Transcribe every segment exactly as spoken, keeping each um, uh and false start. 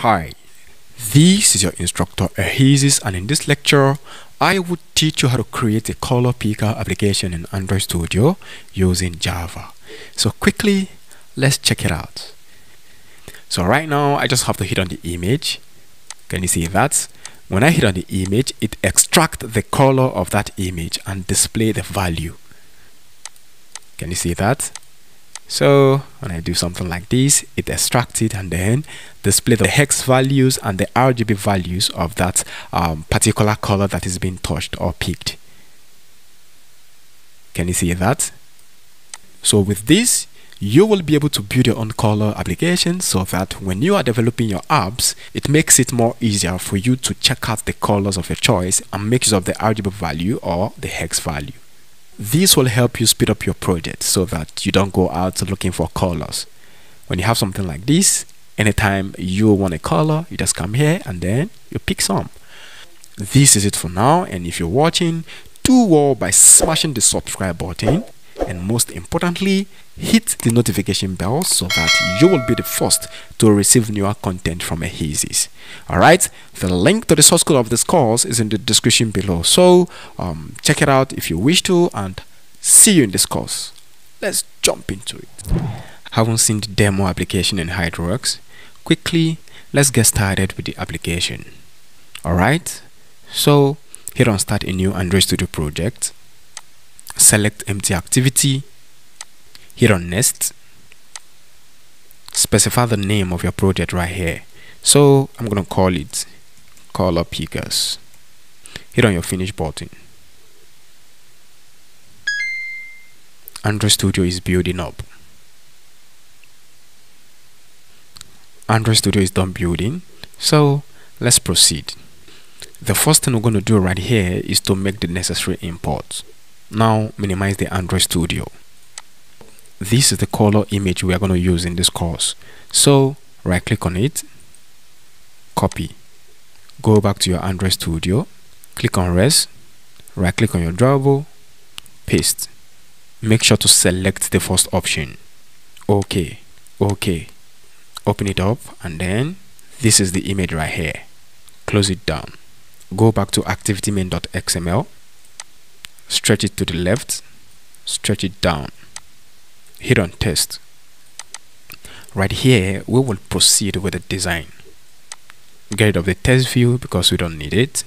Hi, this is your instructor Ahesis, and in this lecture I would teach you how to create a color picker application in Android Studio using Java. So quickly, let's check it out. So right now I just have to hit on the image. Can you see that? When I hit on the image, it extracts the color of that image and display the value. Can you see that? So when I do something like this, it extracts it and then display the hex values and the R G B values of that um, particular color that is being touched or picked. Can you see that? So with this, you will be able to build your own color application so that when you are developing your apps, it makes it more easier for you to check out the colors of your choice and make use of the R G B value or the hex value. This will help you speed up your project so that you don't go out looking for colors. When you have something like this, anytime you want a color, you just come here and then you pick some. This is it for now, and if you're watching, do well by smashing the subscribe button, and most importantly, hit the notification bell so that you will be the first to receive newer content from Ahesis. Alright, the link to the source code of this course is in the description below, so um, check it out if you wish to, and see you in this course. Let's jump into it. Haven't seen the demo application in Hydrox? Quickly, let's get started with the application. Alright, so hit on start a new Android Studio project. Select empty activity, hit on next, specify the name of your project right here. So I'm gonna call it Color Pickers. Hit on your finish button. Android Studio is building up. Android Studio is done building, so let's proceed. The first thing we're gonna do right here is to make the necessary imports. Now minimize the Android Studio. This is the color image we are going to use in this course. So right click on it, copy, go back to your Android Studio, click on res, right click on your drawable, paste. Make sure to select the first option. Okay, okay. Open it up, and then this is the image right here. Close it down. Go back to activity main dot X M L. Stretch it to the left, stretch it down, hit on test. Right here, we will proceed with the design. Get rid of the text view because we don't need it,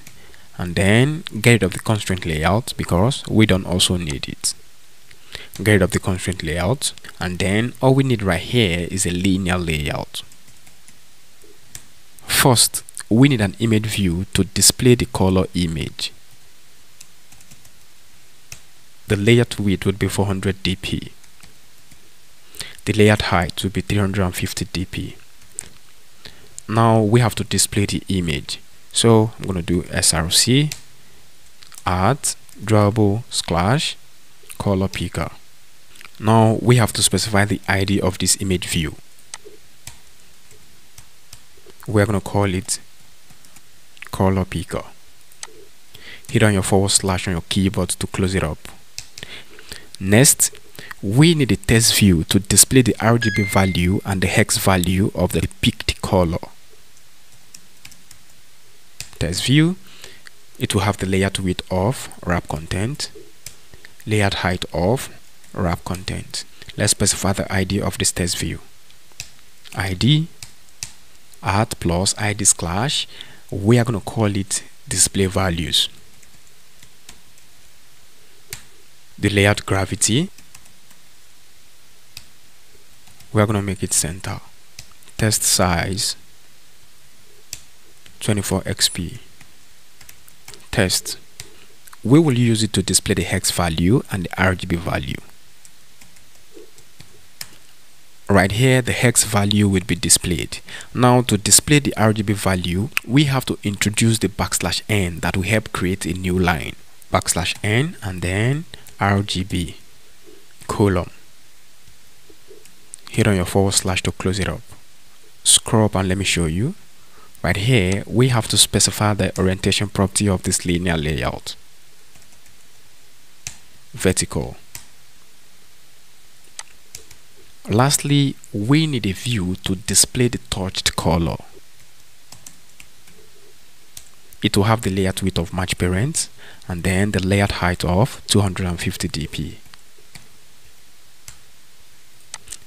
and then get rid of the constraint layout because we don't also need it. Get rid of the constraint layout, and then all we need right here is a linear layout. First, we need an image view to display the color image. The layout width would be four hundred D P. The layout height would be three hundred fifty D P. Now we have to display the image. So I'm going to do S R C, add, drawable, slash, color picker. Now we have to specify the I D of this image view. We're going to call it color picker. Hit on your forward slash on your keyboard to close it up. Next, we need a text view to display the R G B value and the hex value of the picked color. Text view, it will have the layout width of wrap content, layout height of wrap content. Let's specify the I D of this text view. I D, add plus I D slash, we are going to call it display values. The layout gravity, we are going to make it center. Text size twenty-four X P. Text, we will use it to display the hex value and the R G B value. Right here, the hex value will be displayed. Now to display the R G B value, we have to introduce the backslash n that will help create a new line. Backslash n and then R G B column. Hit on your forward slash to close it up. Scroll up and let me show you. Right here, we have to specify the orientation property of this linear layout. Vertical. Lastly, we need a view to display the touched color. It will have the layout width of match parents and then the layout height of two hundred fifty d p.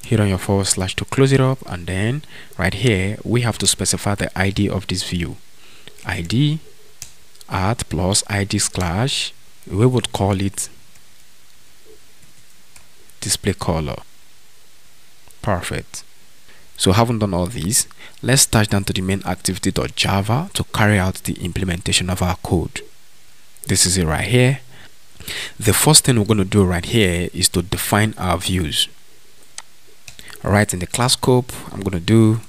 Hit on your forward slash to close it up, and then right here we have to specify the I D of this view. I D add plus I D slash, we would call it display color. Perfect. So having done all this, let's touch down to the main activity.java to carry out the implementation of our code. This is it right here. The first thing we're going to do right here is to define our views. Alright, in the class scope, I'm going to do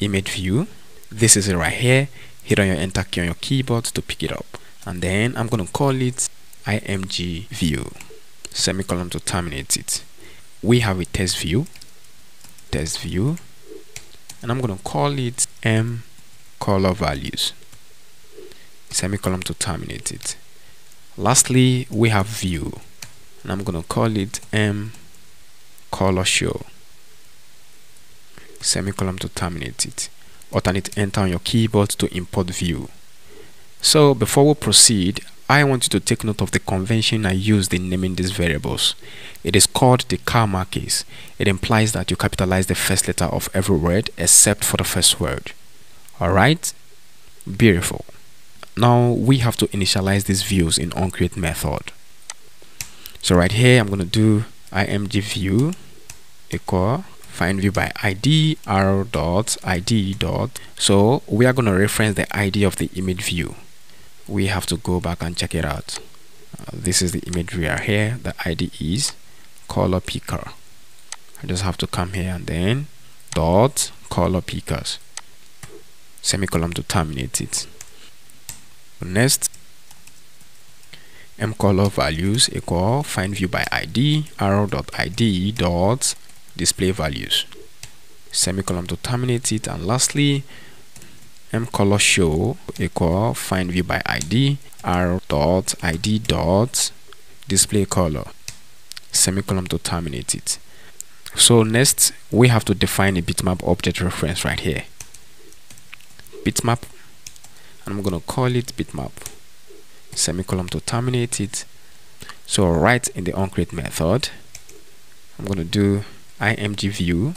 image view. This is it right here. Hit on your enter key on your keyboard to pick it up. And then I'm going to call it img view. Semicolon to terminate it. We have a test view. Test view. And I'm going to call it m color values. Semicolon to terminate it. Lastly, we have view. And I'm going to call it m color show. Semicolon to terminate it. Alternate enter on your keyboard to import view. So before we proceed, I want you to take note of the convention I used in naming these variables. It is called the comma case. It implies that you capitalize the first letter of every word except for the first word. Alright? Beautiful. Now we have to initialize these views in onCreate method. So right here I'm going to do img view equal find view by id r dot id dot. So we are going to reference the id of the image view. We have to go back and check it out. Uh, this is the image we are here. The id is color picker. I just have to come here and then dot color pickers. Semicolon to terminate it. Next, m color values equal find view by id r dot id dot display values. Semicolon to terminate it. And lastly, m color show equal find view by id r dot id dot display color. Semicolon to terminate it. So next we have to define a bitmap object reference right here. Bitmap, and I'm gonna call it bitmap. Semicolon to terminate it. So right in the onCreate method, I'm gonna do img view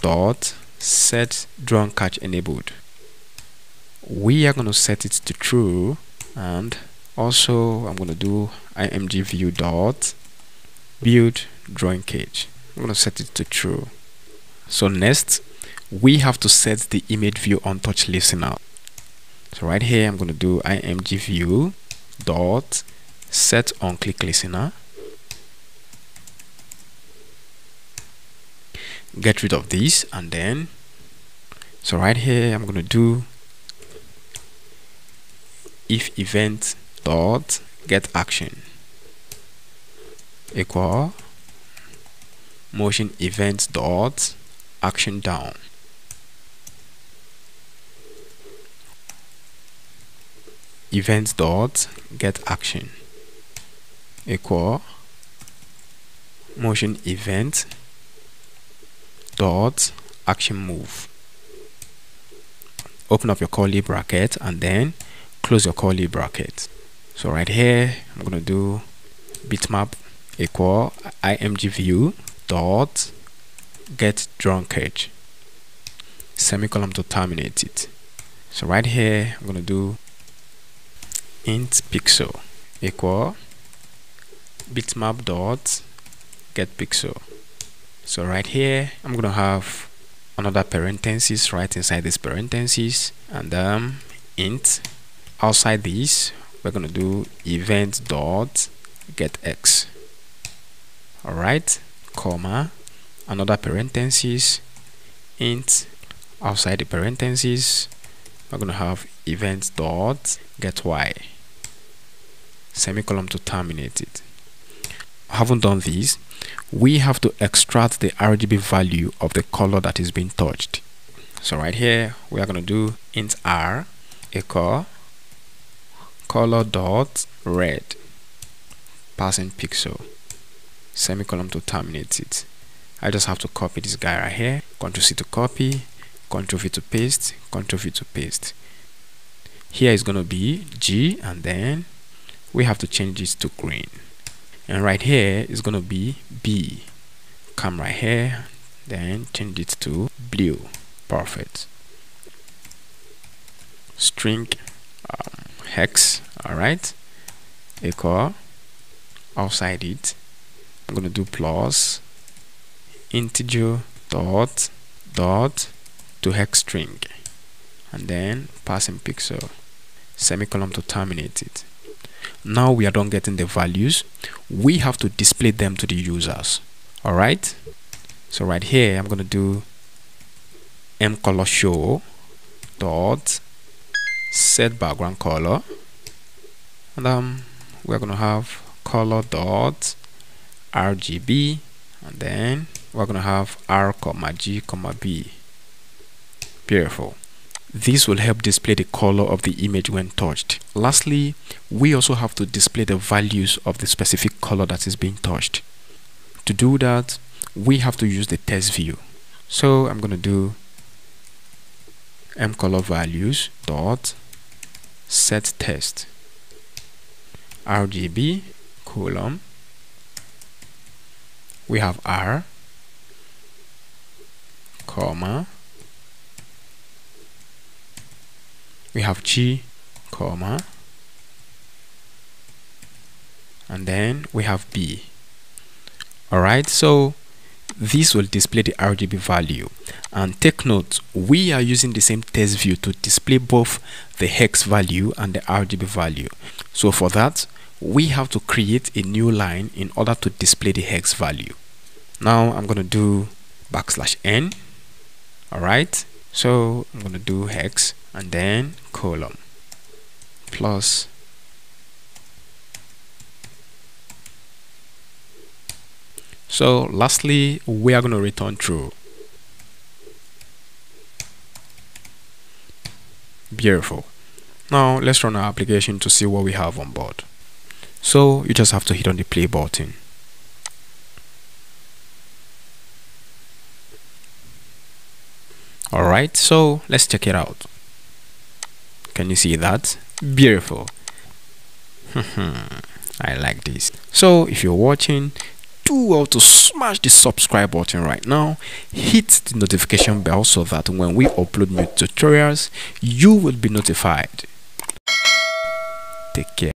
dot set drawn catch enabled. We are going to set it to true, and also I'm going to do img view dot build drawing cage. I'm going to set it to true. So next we have to set the image view on touch listener. So right here I'm going to do img view dot set on click listener. Get rid of this, and then so right here I'm gonna do if event dot get action equal motion event dot action down. Event dot get action equal motion event dot action move. Open up your curly bracket and then close your curly bracket. So right here I'm gonna do bitmap equal img view dot get drawn cage. Semicolon to terminate it. So right here I'm gonna do int pixel equal bitmap dot get pixel. So right here I'm gonna have another parenthesis right inside this parenthesis, and um int outside this we're gonna do event dot get x. Alright, comma, another parenthesis, int outside the parenthesis we're gonna have event dot get y. Semicolon to terminate it. Haven't done this, we have to extract the R G B value of the color that is being touched. So right here we are going to do int r equal color dot red passing pixel. Semicolon to terminate it. I just have to copy this guy right here. Control C to copy, Control V to paste, Control V to paste. Here is going to be G, and then we have to change this to green. And right here is going to be B. Come right here, then change it to blue. Perfect. String um, hex. All right. Equal. Outside it, I'm going to do plus integer dot dot to hex string, and then passing pixel semicolon to terminate it. Now we are done getting the values. We have to display them to the users. All right. So right here, I'm going to do m color show dot set background color, and um, we're going to have color dot R G B, and then we're going to have R comma G comma B. Beautiful. This will help display the color of the image when touched. Lastly, we also have to display the values of the specific color that is being touched. To do that, we have to use the text view. So I'm going to do m color values dot set text R G B column. We have R, comma. We have G, comma, and then we have B. Alright, so this will display the R G B value. And take note, we are using the same text view to display both the hex value and the R G B value. So for that, we have to create a new line in order to display the hex value. Now I'm going to do backslash n. Alright, so I'm going to do hex, and then column plus so lastly we are going to return true. Beautiful. Now let's run our application to see what we have on board. So you just have to hit on the play button. Alright, so let's check it out. Can you see that? Beautiful. I like this. So if you're watching, do well to smash the subscribe button right now. Hit the notification bell so that when we upload new tutorials, you will be notified. Take care.